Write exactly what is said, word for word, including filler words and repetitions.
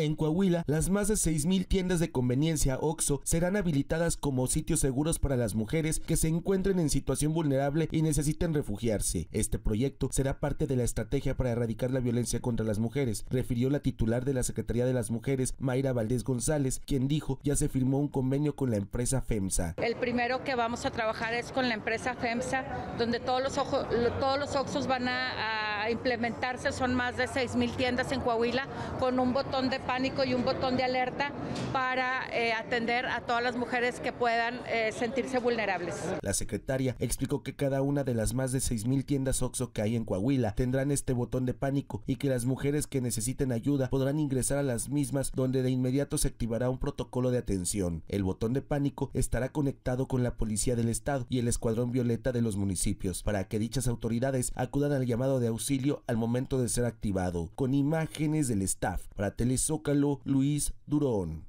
En Coahuila, las más de seis mil tiendas de conveniencia OXXO serán habilitadas como sitios seguros para las mujeres que se encuentren en situación vulnerable y necesiten refugiarse. Este proyecto será parte de la estrategia para erradicar la violencia contra las mujeres, refirió la titular de la Secretaría de las Mujeres, Mayra Valdés González, quien dijo ya se firmó un convenio con la empresa FEMSA. El primero que vamos a trabajar es con la empresa FEMSA, donde todos los, ojo, todos los OXXOs van a, a implementarse, son más de seis mil tiendas en Coahuila, con un botón de pánico y un botón de alerta para eh, atender a todas las mujeres que puedan eh, sentirse vulnerables. La secretaria explicó que cada una de las más de seis mil tiendas OXXO que hay en Coahuila tendrán este botón de pánico y que las mujeres que necesiten ayuda podrán ingresar a las mismas, donde de inmediato se activará un protocolo de atención. El botón de pánico estará conectado con la Policía del Estado y el Escuadrón Violeta de los municipios para que dichas autoridades acudan al llamado de auxilio al momento de ser activado. Con imágenes del staff, para Telezócalo, Luis Durón.